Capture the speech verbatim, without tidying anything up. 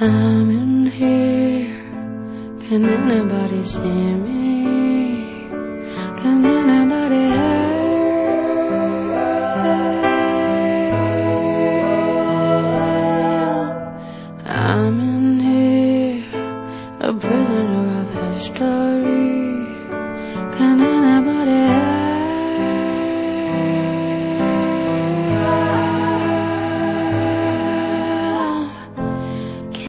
I'm in here. Can anybody see me? Can anybody help? I'm in here, a prisoner of history. Can